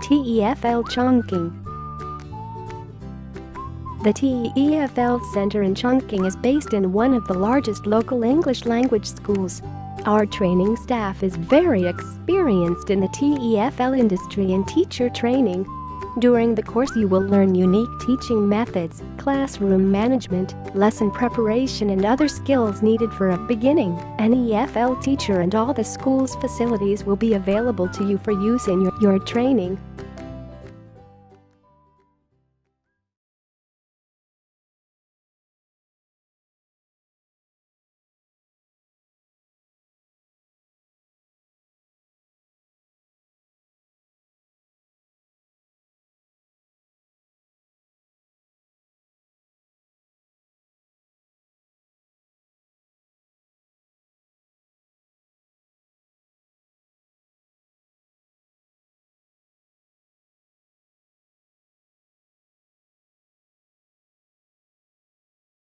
TEFL Chongqing. The TEFL Center in Chongqing is based in one of the largest local English language schools. Our training staff is very experienced in the TEFL industry and teacher training. During the course you will learn unique teaching methods, classroom management, lesson preparation and other skills needed for a beginning. An EFL teacher and all the school's facilities will be available to you for use in your training.